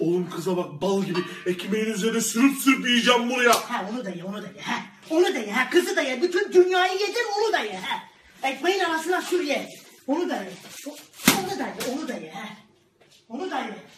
Oğlum kıza bak bal gibi ekmeğin üzerine sürüp sürüp yiyeceğim bunu ya. Ha onu da ye, onu da ye. Ha. Onu da ye, ha. Kızı da ye, bütün dünyayı yedir onu da ye. Ha. Ekmeğin arasına sür ye. Onu da ye. Onu da ye, onu da ye. Ha. Onu da ye.